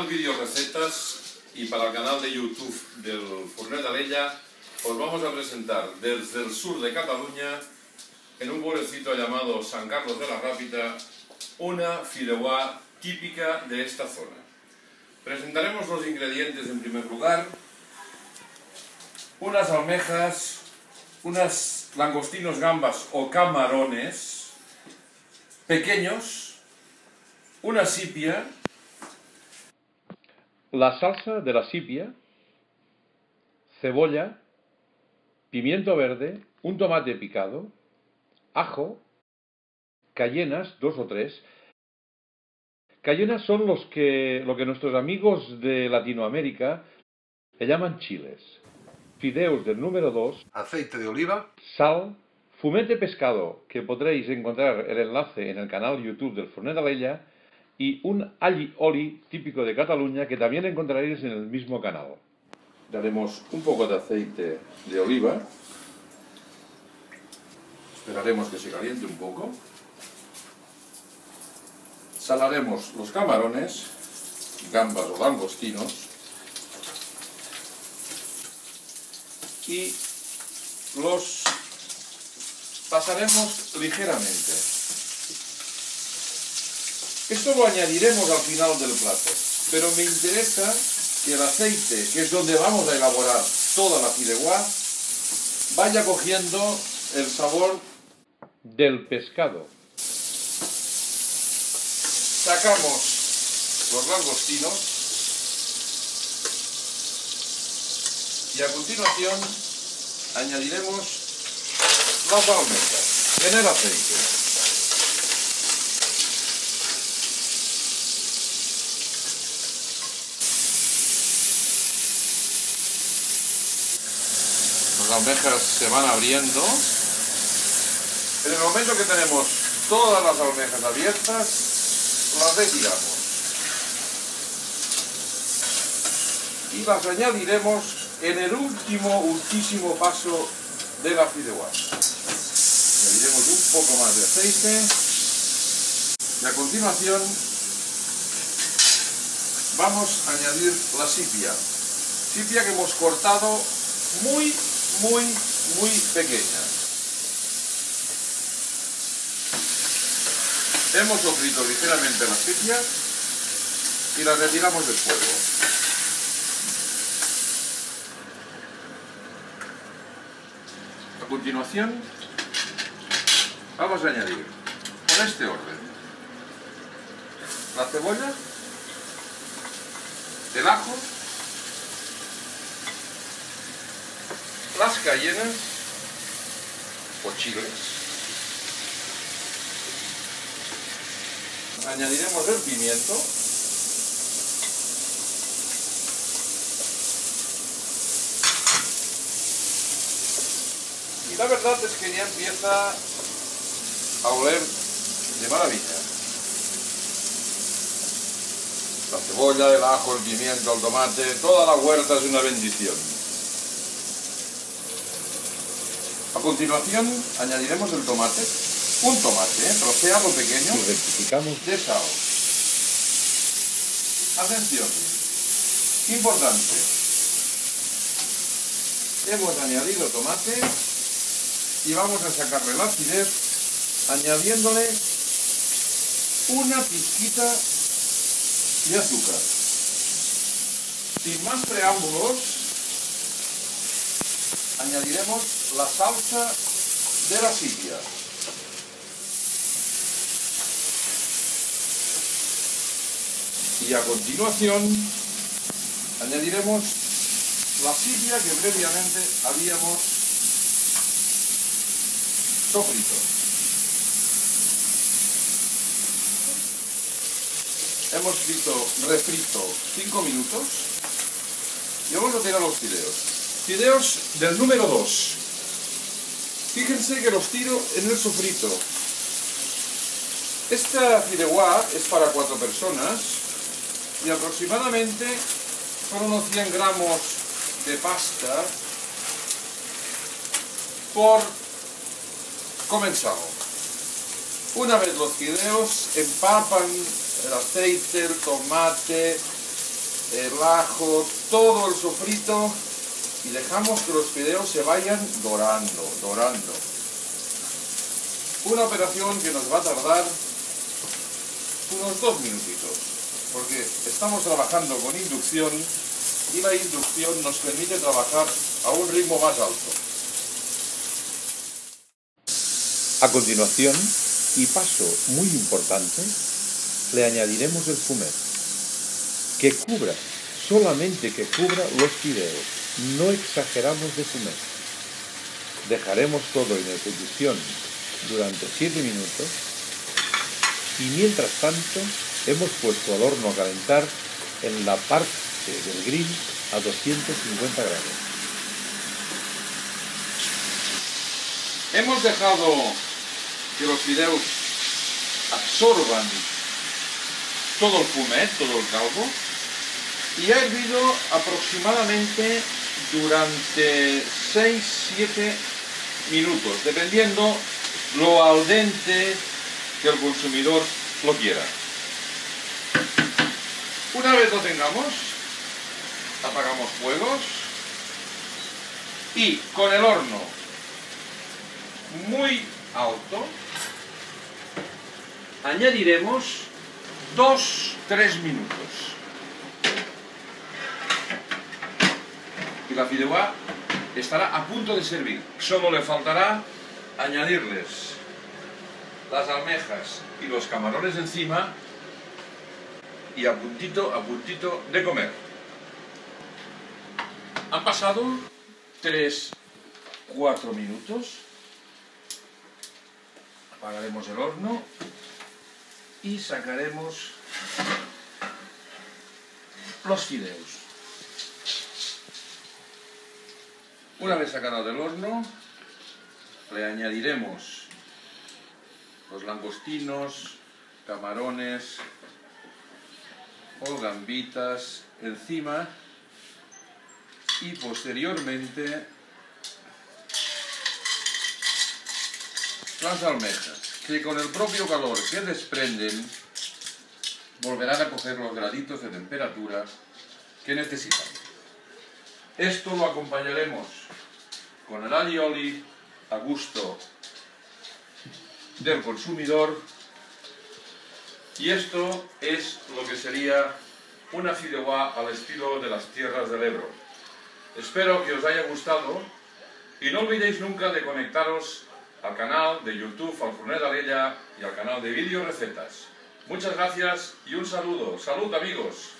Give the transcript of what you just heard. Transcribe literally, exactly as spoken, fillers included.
canal Video Recetas y para el canal de YouTube del Forner de Alella os vamos a presentar desde el sur de Cataluña, en un pueblecito llamado San Carlos de la Rápita, una fideuá típica de esta zona. Presentaremos los ingredientes en primer lugar: unas almejas, unas langostinos, gambas o camarones pequeños, una sipia, la salsa de la sipia, cebolla, pimiento verde, un tomate picado, ajo, cayenas, dos o tres. Cayenas son los que, lo que nuestros amigos de Latinoamérica le llaman chiles. Fideos del número dos, aceite de oliva, sal, fumet de pescado, que podréis encontrar el enlace en el canal YouTube del Forner de Alella, y un all i oli típico de Cataluña, que también encontraréis en el mismo canal. Daremos un poco de aceite de oliva, esperaremos que se caliente un poco, salaremos los camarones, gambas o langostinos, y los pasaremos ligeramente. Esto lo añadiremos al final del plato, pero me interesa que el aceite, que es donde vamos a elaborar toda la fideuá, vaya cogiendo el sabor del pescado. Sacamos los langostinos y a continuación añadiremos las almejas en el aceite. Las almejas se van abriendo. En el momento que tenemos todas las almejas abiertas, las retiramos y las añadiremos en el último, ultísimo paso de la fideuá. Añadiremos un poco más de aceite y a continuación vamos a añadir la sipia. Sipia que hemos cortado muy, muy, muy pequeña. Hemos sofrito ligeramente la sipia y la retiramos del fuego. A continuación vamos a añadir, por este orden, la cebolla, el ajo, las cayenas o chiles. Añadiremos el pimiento, y la verdad es que ya empieza a oler de maravilla. La cebolla, el ajo, el pimiento, el tomate, toda la huerta es una bendición. A continuación añadiremos el tomate, un tomate, ¿eh? troceado pequeño, y rectificamos de sal. Atención, importante, hemos añadido tomate y vamos a sacarle la acidez añadiéndole una pizquita de azúcar. Sin más preámbulos, añadiremos la salsa de la sipia. Y a continuación añadiremos la sipia que previamente habíamos sofrito. Hemos frito, refrito cinco minutos y vamos a tirar los fideos. Fideos del número dos. Fíjense que los tiro en el sofrito. Esta fideuá es para cuatro personas y aproximadamente son unos cien gramos de pasta por comenzado. Una vez los fideos empapan el aceite, el tomate, el ajo, todo el sofrito y dejamos que los fideos se vayan dorando, dorando. Una operación que nos va a tardar unos dos minutitos, porque estamos trabajando con inducción y la inducción nos permite trabajar a un ritmo más alto. A continuación, y paso muy importante, le añadiremos el fumet, que cubra, solamente que cubra los fideos, no exageramos de fumet. Dejaremos todo en ebullición durante siete minutos y mientras tanto hemos puesto al horno a calentar en la parte del grill a doscientos cincuenta grados. Hemos dejado que los fideos absorban todo el fumet, todo el caldo, y ha hervido aproximadamente durante seis a siete minutos, dependiendo lo al dente que el consumidor lo quiera. Una vez lo tengamos, apagamos fuegos y con el horno muy alto añadiremos dos a tres minutos. Y la fideuá estará a punto de servir. Solo le faltará añadirles las almejas y los camarones encima y a puntito, a puntito de comer. Han pasado tres a cuatro minutos. Apagaremos el horno y sacaremos los fideos. Una vez sacados del horno, le añadiremos los langostinos, camarones o gambitas encima y posteriormente las almejas, que con el propio calor que desprenden volverán a coger los graditos de temperatura que necesitan. Esto lo acompañaremos con el all i oli a gusto del consumidor y esto es lo que sería una fideuá al estilo de las tierras del Ebro. Espero que os haya gustado y no olvidéis nunca de conectaros al canal de YouTube, al Forner de Alella y al canal de vídeo recetas. Muchas gracias y un saludo. ¡Salud, amigos!